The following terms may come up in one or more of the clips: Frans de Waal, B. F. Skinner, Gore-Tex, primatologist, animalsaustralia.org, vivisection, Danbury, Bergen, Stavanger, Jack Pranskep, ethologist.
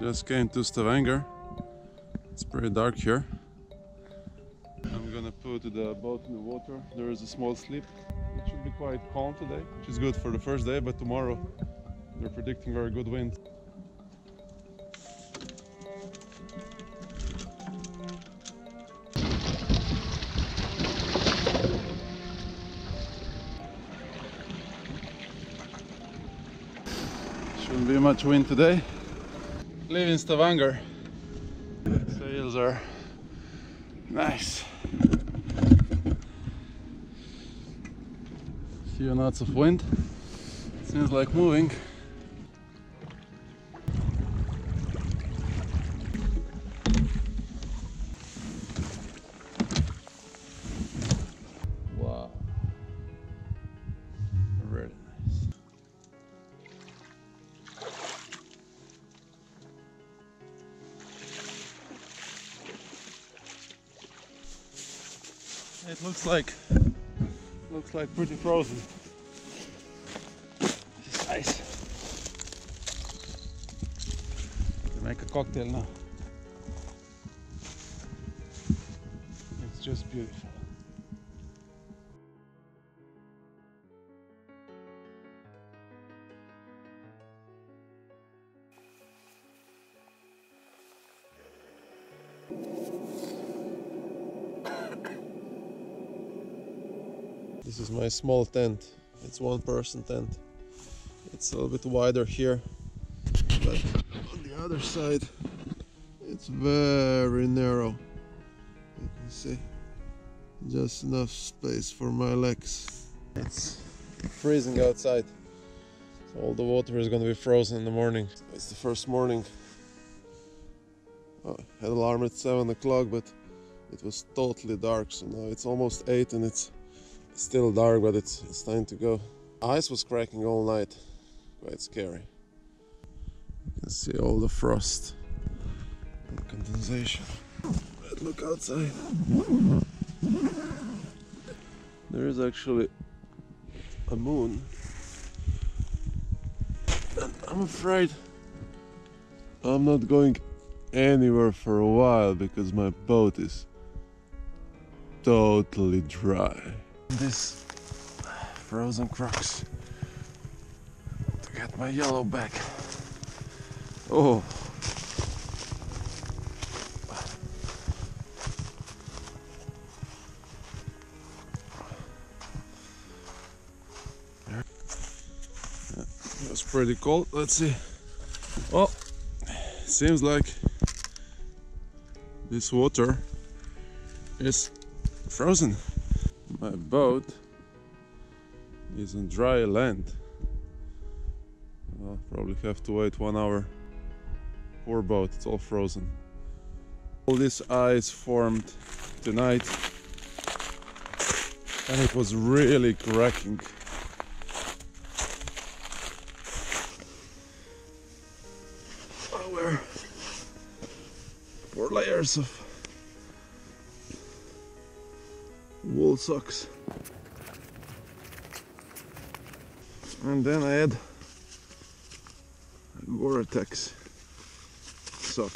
Just came to Stavanger. It's pretty dark here. I'm gonna put the boat in the water. There is a small slip. It should be quite calm today, which is good for the first day, but tomorrow they're predicting very good wind. Shouldn't be much wind today. Leaving Stavanger. Sails are nice. A few knots of wind. Seems like moving. Wow. Really nice. It looks like pretty frozen. This is ice. We make a cocktail now. It's just beautiful. This is my small tent. It's one person tent. It's a little bit wider here, but on the other side it's very narrow. You can see just enough space for my legs. It's freezing outside, so all the water is going to be frozen in the morning. It's the first morning. Oh, I had an alarm at 7 o'clock, but it was totally dark, so now it's almost 8 and it's still dark, but it's time to go. Ice was cracking all night, quite scary. You can see all the frost and condensation. But look outside. There is actually a moon, and I'm afraid I'm not going anywhere for a while because my boat is totally dry. This frozen crocks to get my yellow back. Oh, that's pretty cold. Let's see. Oh, seems like this water is frozen. My boat is on dry land. I'll probably have to wait 1 hour. Poor boat, it's all frozen. All this ice formed tonight, and it was really cracking. There were 4 layers of wool socks, and then I had a Gore-Tex sock.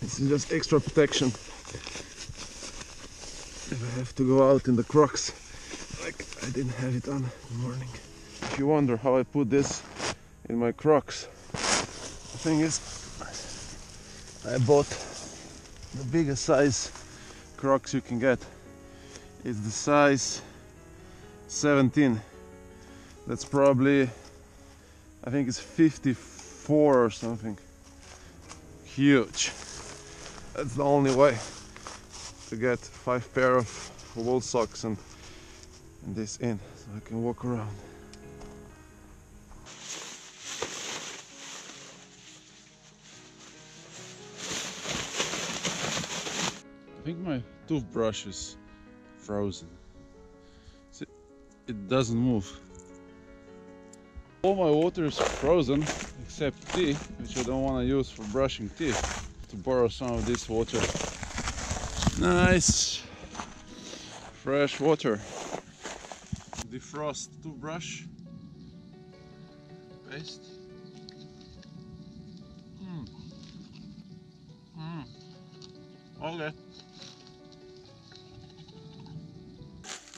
This is just extra protection if I have to go out in the crocs, like I didn't have it on in the morning. If you wonder how I put this in my crocs, the thing is, I bought the biggest size crocs you can get. It's the size 17. That's probably, I think it's 54 or something. Huge. That's the only way to get 5 pair of wool socks and this in, so I can walk around. I think my toothbrush is frozen. See, it doesn't move. All my water is frozen except tea, which I don't want to use for brushing teeth. To borrow some of this water. Nice fresh water. Defrost toothbrush paste. Okay.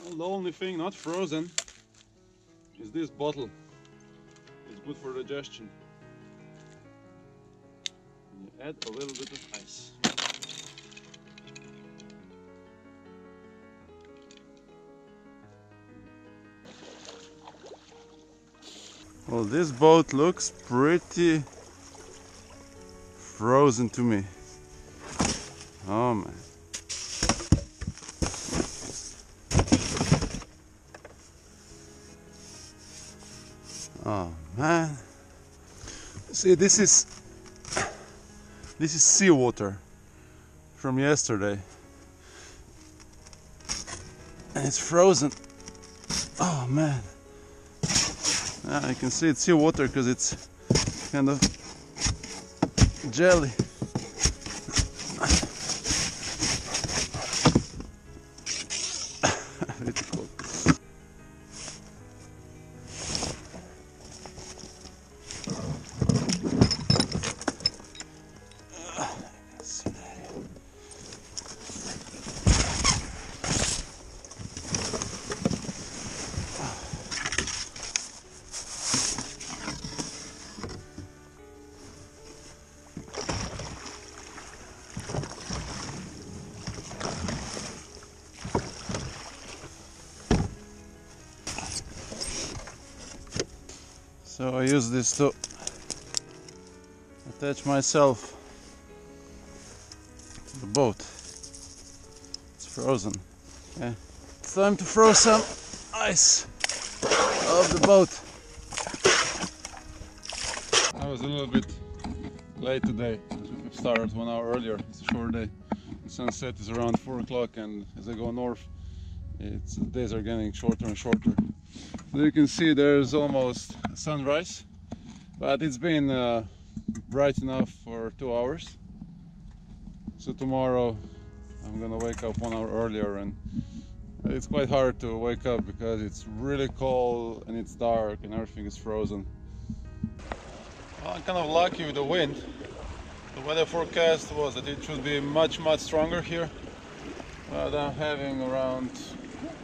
Well, the only thing not frozen is this bottle. It's good for digestion. You add a little bit of ice. Well, this boat looks pretty frozen to me. Oh man. Oh man. See, this is seawater from yesterday. And it's frozen. Oh man. I can see it's seawater because it's kind of jelly. Pretty cold. I can see that here. So I use this to attach myself to the boat. It's frozen. Okay. It's time to throw some ice off the boat. I was a little bit late today. We started 1 hour earlier. It's a short day. The sunset is around 4 o'clock, and as I go north, the days are getting shorter and shorter. So you can see there's almost sunrise, but it's been bright enough for 2 hours. So tomorrow I'm gonna wake up 1 hour earlier, and it's quite hard to wake up because it's really cold and it's dark and everything is frozen. Well, I'm kind of lucky with the wind. The weather forecast was that it should be much stronger here, but I'm having around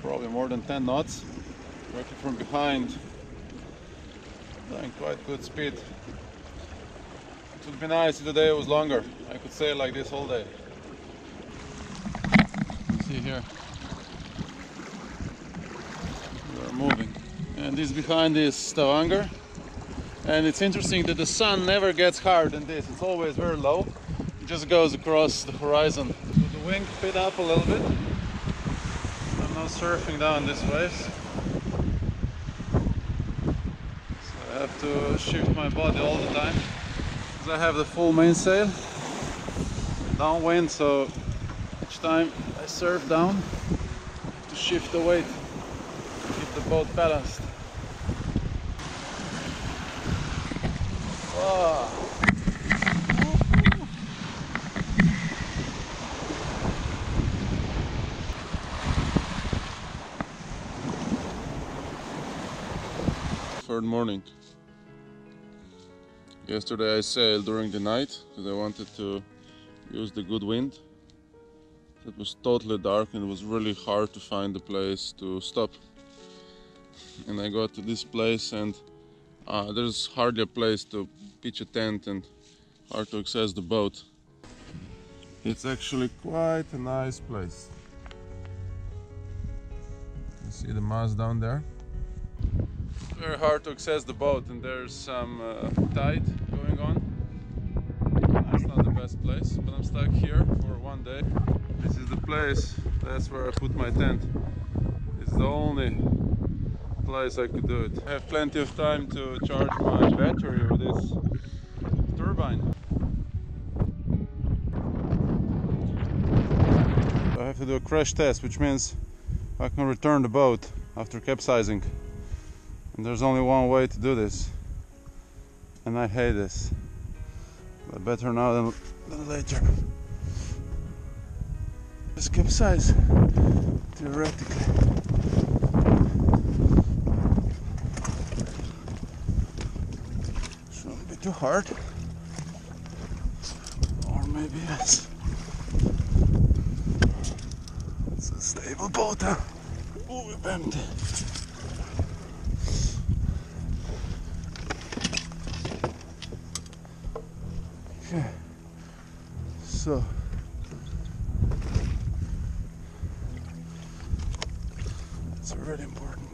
probably more than 10 knots. Working from behind, doing quite good speed. It would be nice if the day was longer. I could sail like this all day. See here, we are moving. And this behind is Stavanger. And it's interesting that the sun never gets higher than this. It's always very low. It just goes across the horizon. So the wing picked up a little bit. I'm now surfing down these waves. I have to shift my body all the time because I have the full mainsail downwind, so each time I surf down I have to shift the weight to keep the boat balanced. Wow. Third morning. Yesterday I sailed during the night because I wanted to use the good wind. It was totally dark and it was really hard to find a place to stop. And I got to this place, and there's hardly a place to pitch a tent and hard to access the boat. It's actually quite a nice place. You see the mast down there? Very hard to access the boat, and there's some tide going on. That's not the best place, but I'm stuck here for 1 day. This is the place, that's where I put my tent. It's the only place I could do it. I have plenty of time to charge my battery with this turbine. I have to do a crash test, which means I can return the boat after capsizing. And there's only one way to do this, and I hate this, but better now than later. Just capsize, theoretically. Shouldn't be too hard, or maybe yes. Stable boat her. Ubebemd. Okay. So. It's really important.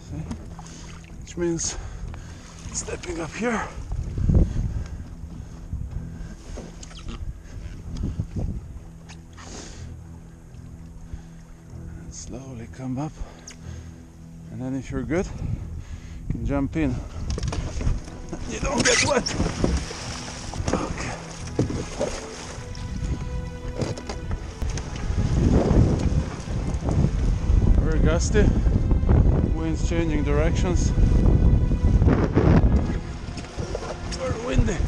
See? Which means stepping up here. Slowly come up, and then if you're good, you can jump in. You don't get wet. Okay. Very gusty. Wind's changing directions. Very windy.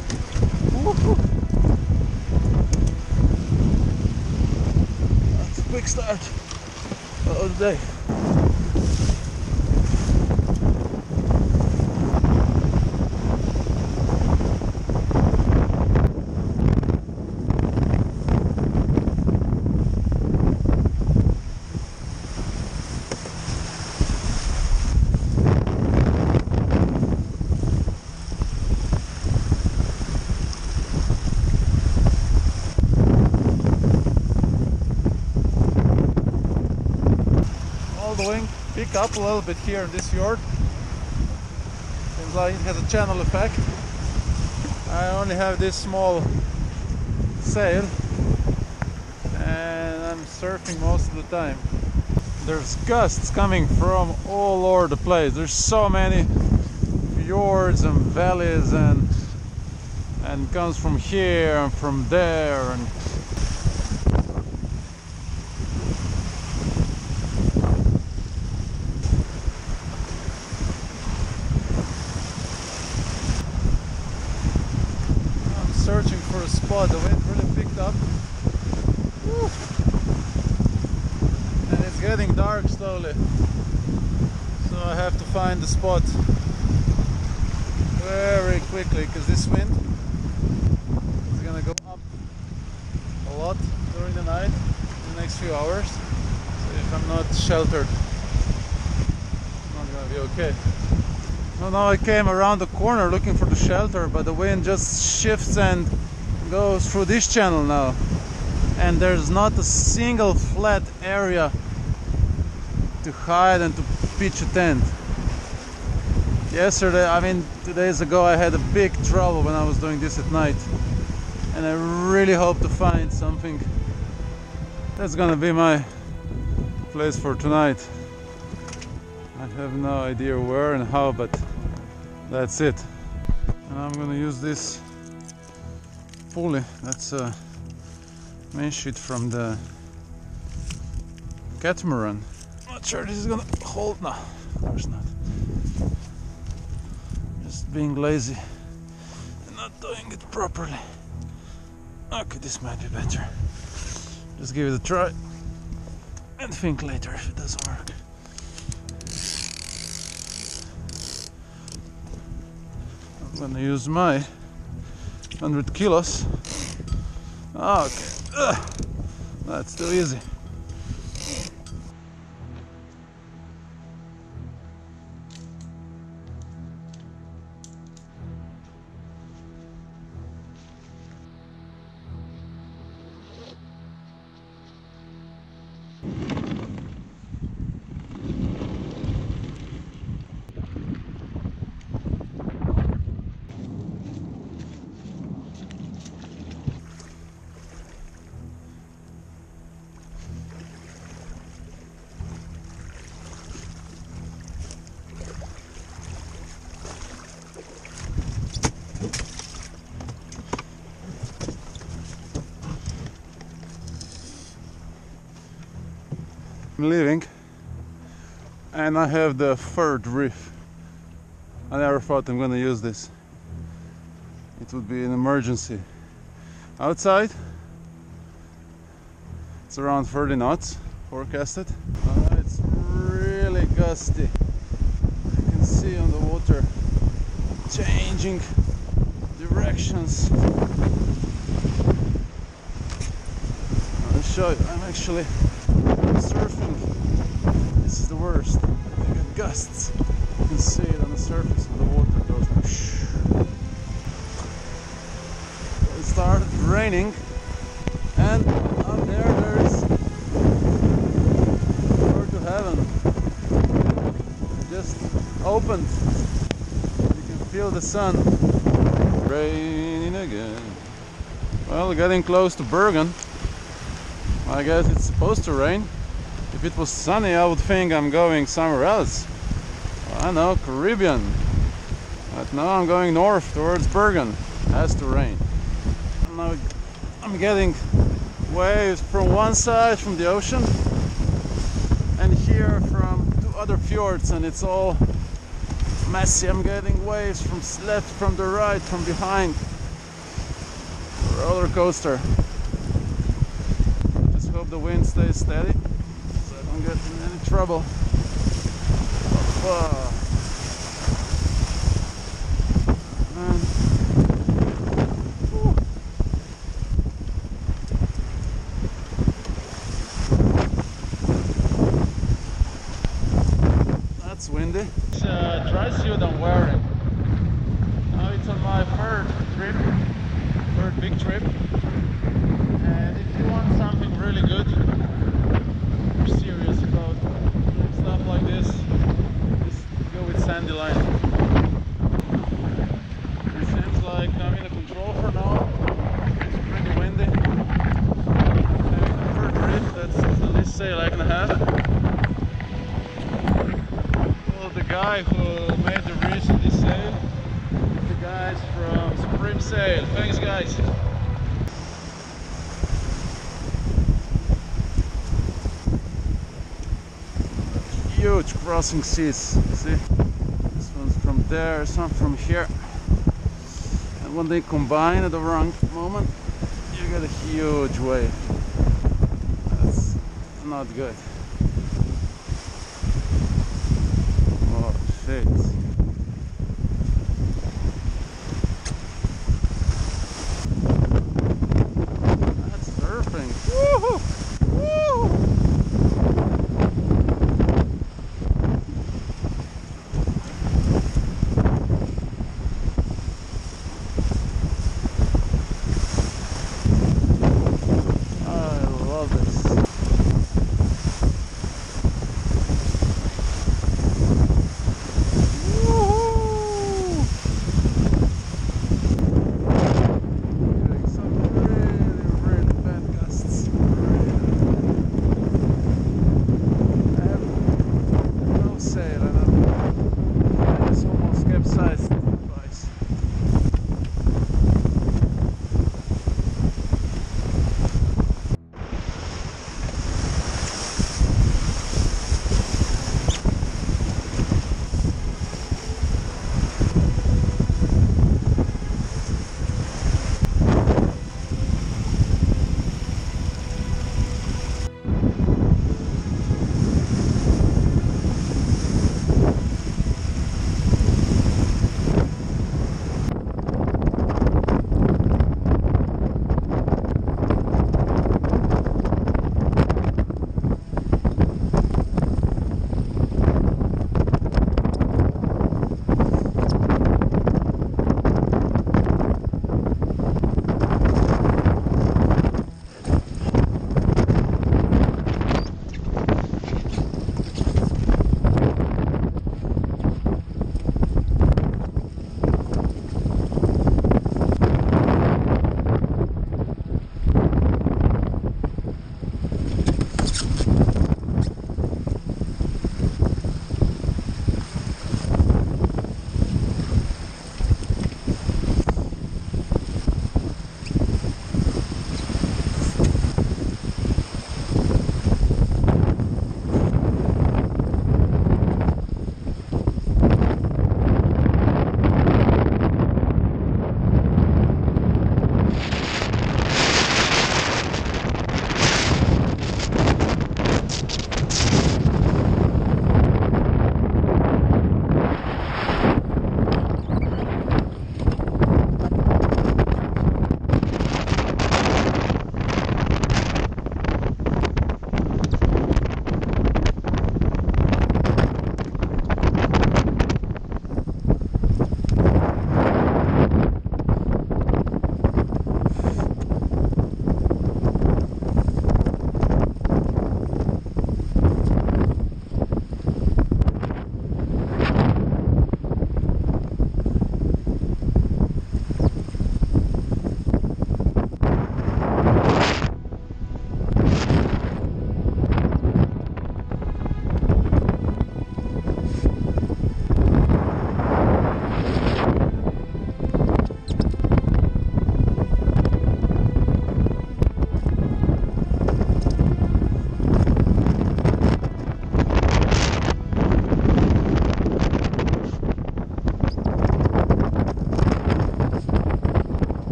Woo-hoo. That's a quick start. All day. Pick up a little bit here in this fjord. Seems like it has a channel effect. I only have this small sail and I'm surfing most of the time. There's gusts coming from all over the place. There's so many fjords and valleys and comes from here and from there and searching for a spot. The wind really picked up. Woo. And it's getting dark slowly, so I have to find the spot very quickly because this wind is gonna go up a lot during the night in the next few hours, so if I'm not sheltered it's not gonna be okay. So now I came around the corner looking for the shelter, but the wind just shifts and goes through this channel now. And there's not a single flat area to hide and to pitch a tent. Yesterday, I mean 2 days ago, I had a big trouble when I was doing this at night. And I really hope to find something. That's gonna be my place for tonight. I have no idea where and how, but that's it. And I'm gonna use this pulley. That's a main sheet from the catamaran. Not sure this is gonna hold. No, of course not. Just being lazy and not doing it properly. Okay, this might be better. Just give it a try and think later if it doesn't work. I'm gonna use my 100 kilos. Okay, that's too easy. I'm leaving and I have the third reef. I never thought I'm gonna use this. It would be an emergency. Outside it's around 30 knots forecasted. It's really gusty. You can see on the water changing directions. I show you, I'm actually surfing. This is the worst. I get gusts. You can see it on the surface of the water. It goes like shh. It started raining, and up there is the door to heaven. It just opened. You can feel the sun. Raining again. Well, getting close to Bergen. I guess it's supposed to rain. If it was sunny, I would think I'm going somewhere else. I know, Caribbean. But now I'm going north towards Bergen. It has to rain. Now I'm getting waves from one side, from the ocean, and here from two other fjords, and it's all messy. I'm getting waves from left, from the right, from behind. Roller coaster. Just hope the wind stays steady so I don't get in any trouble. Man. That's windy. It's a dry suit I'm wearing. Now it's on my third trip. Third big trip, and if you want something really good, you're serious about stuff like this, just go with sandy line. It seems like I'm in a control for now. It's pretty windy. And for drift, that's at least say a lake and a half. Well, the guy who made the recent sail, the guys from Supreme Sail. Thanks, guys. Huge crossing seas. See, this one's from there, some from here, and when they combine at the wrong moment, you get a huge wave. That's not good. Oh shit.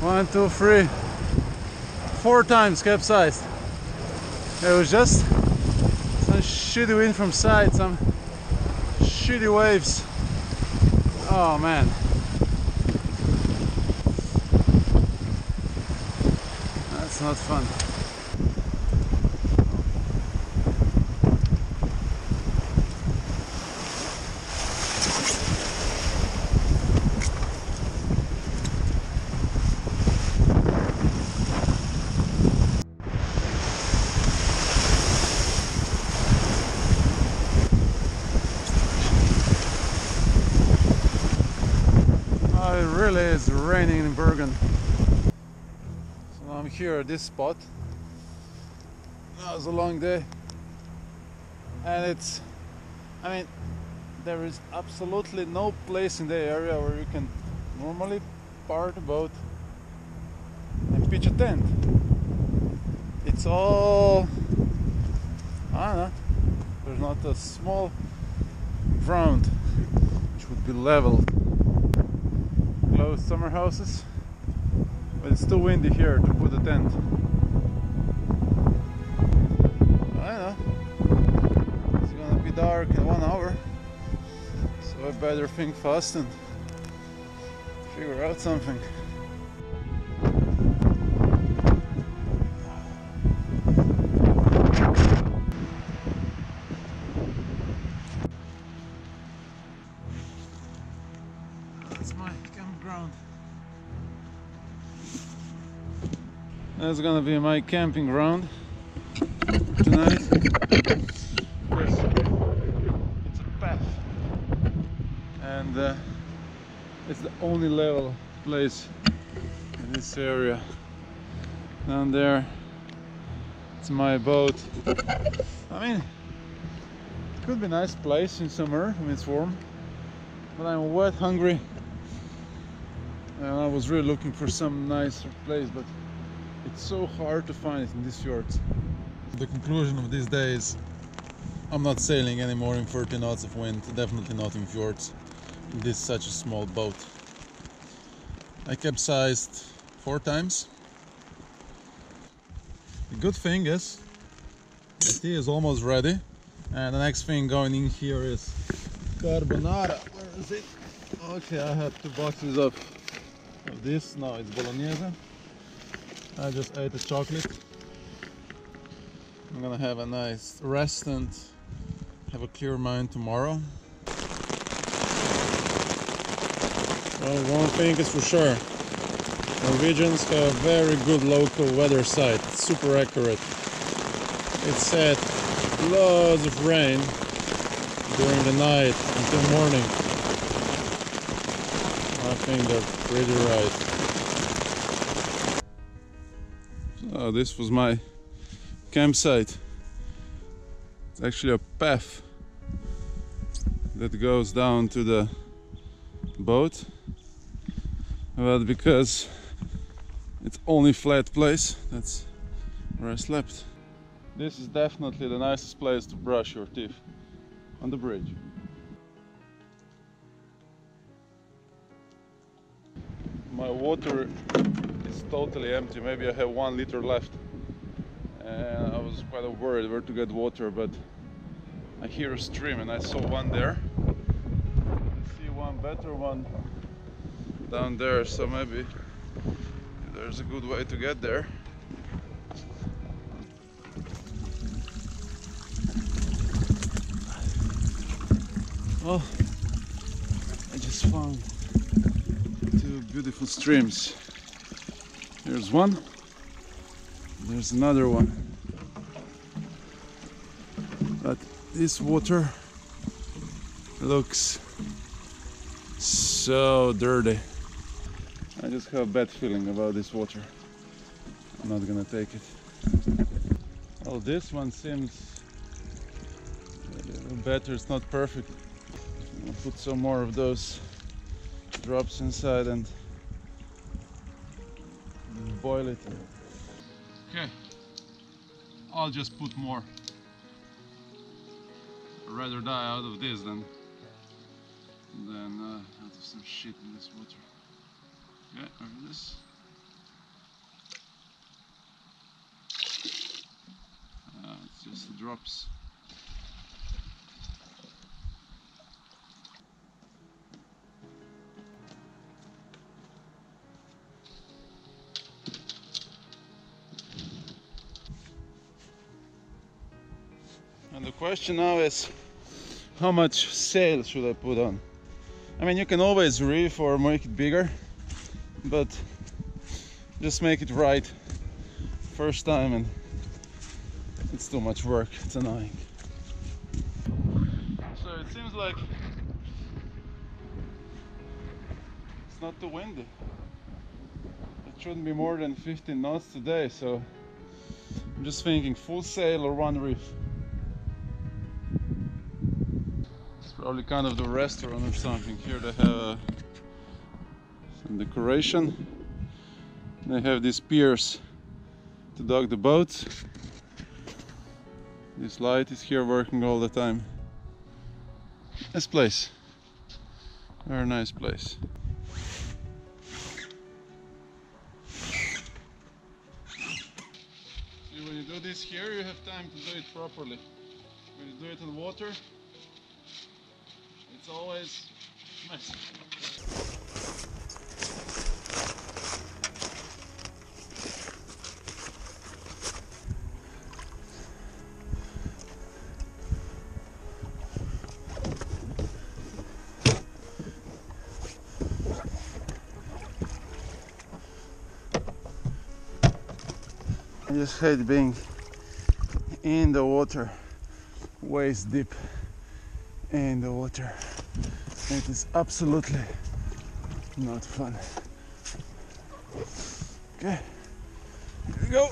4 times capsized. It was just some shitty wind from side, some shitty waves. Oh man. That's not fun. It really is raining in Bergen. So I'm here at this spot. That was a long day, and I mean, there is absolutely no place in the area where you can normally park the boat and pitch a tent. It's all, I don't know, there's not a small ground which would be leveled. Summer houses, but it's too windy here to put a tent. I don't know, it's gonna be dark in 1 hour, so I better think fast and figure out something. That's gonna be my camping ground tonight. It's a path, and it's the only level place in this area. Down there, it's my boat. I mean, it could be a nice place in summer when it's warm, but I'm wet, hungry, and I was really looking for some nicer place, but it's so hard to find it in these fjords. The conclusion of these days, I'm not sailing anymore in 30 knots of wind, definitely not in fjords, in this such a small boat. I capsized 4 times. The good thing is, the tea is almost ready, and the next thing going in here is carbonara. Where is it? Okay, I have 2 boxes of this. No, it's bolognese. I just ate the chocolate. I'm gonna have a nice rest and have a clear mind tomorrow. Well, one thing is for sure, Norwegians have a very good local weather site, it's super accurate. It said loads of rain during the night until morning. I think they're pretty right. This was my campsite. It's actually a path that goes down to the boat, but because it's only flat place, that's where I slept. This is definitely the nicest place to brush your teeth, on the bridge. My water is totally empty, maybe I have 1 liter left, and I was quite worried where to get water, but I hear a stream and I saw one there. I see one better one down there, so maybe there's a good way to get there. Well, I just found 2 beautiful streams. There's one, there's another one, but this water looks so dirty. I just have a bad feeling about this water. I'm not gonna take it. Well, this one seems better, it's not perfect. I'll put some more of those drops inside and boil it. Okay, I'll just put more. I'd rather die out of this than out of some shit in this water. Okay, over this. drops. And the question now is, how much sail should I put on? I mean, you can always reef or make it bigger, but just make it right first time, and it's too much work, it's annoying. So it seems like it's not too windy. It shouldn't be more than 15 knots today, so I'm just thinking full sail or one reef. It's probably kind of the restaurant or something. Here they have some decoration. They have these piers to dock the boats. This light is here working all the time. This place, very nice place. See, when you do this here, you have time to do it properly. When you do it in water, it's always messy. I just hate being in the water, waist deep in the water. It is absolutely not fun. Okay, here we go.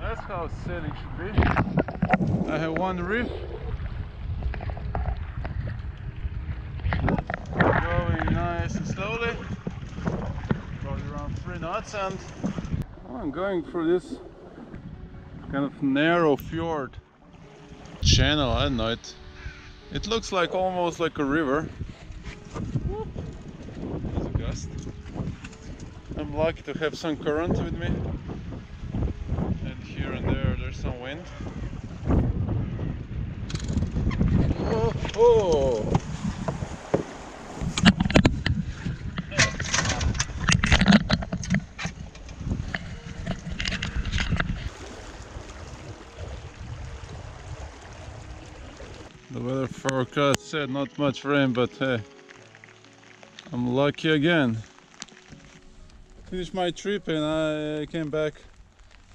That's how sailing should be. I have one reef going nice and slowly, probably around 3 knots, and I'm going through this kind of narrow fjord channel. I don't know, it looks like almost like a river. Whoop. There's a gust. I'm lucky to have some current with me. Here and there's some wind. Oh, oh. The weather forecast said not much rain, but hey, I'm lucky again. Finished my trip and I came back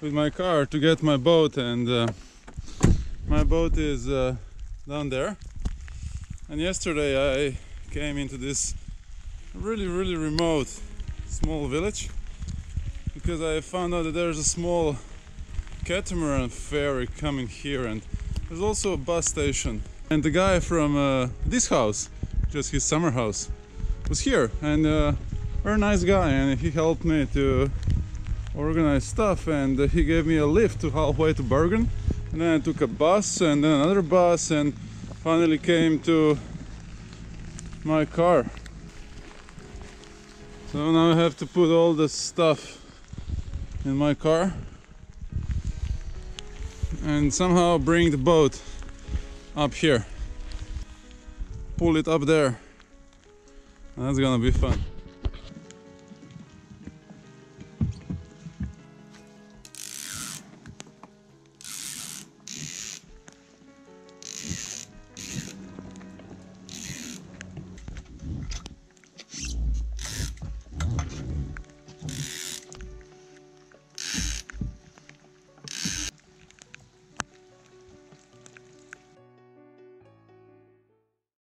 with my car to get my boat, and my boat is down there. And yesterday I came into this really remote small village because I found out that there's a small catamaran ferry coming here, and there's also a bus station. And the guy from this house, just his summer house, was here, and very nice guy, and he helped me to organized stuff, and he gave me a lift to halfway to Bergen, and then I took a bus and then another bus, and finally came to my car. So now I have to put all the stuff in my car and somehow bring the boat up here, pull it up there. That's gonna be fun.